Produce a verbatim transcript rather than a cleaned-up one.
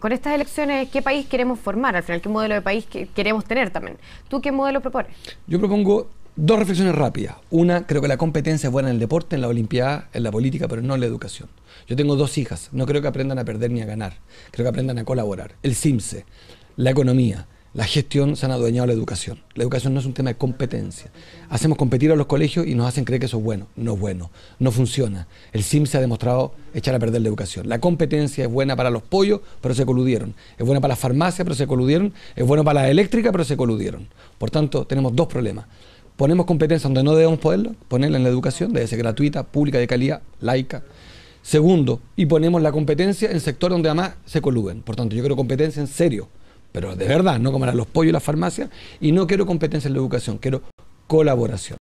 con estas elecciones qué país queremos formar, al final qué modelo de país que queremos tener también. ¿Tú qué modelo propones? Yo propongo dos reflexiones rápidas. Una, creo que la competencia es buena en el deporte, en la olimpiada, en la política, pero no en la educación. Yo tengo dos hijas, no creo que aprendan a perder ni a ganar, creo que aprendan a colaborar. El SIMCE, la economía, la gestión se han adueñado de la educación. La educación no es un tema de competencia. Hacemos competir a los colegios y nos hacen creer que eso es bueno. No es bueno, no funciona. El SIMCE ha demostrado echar a perder la educación. La competencia es buena para los pollos, pero se coludieron. Es buena para las farmacias, pero se coludieron. Es buena para la eléctrica, pero se coludieron. Por tanto, tenemos dos problemas. Ponemos competencia donde no debemos poderlo, ponerla en la educación, debe ser gratuita, pública, de calidad, laica. Segundo, y ponemos la competencia en sectores donde además se coluden. Por tanto, yo quiero competencia en serio, pero de verdad, no como eran los pollos y las farmacias, y no quiero competencia en la educación, quiero colaboración.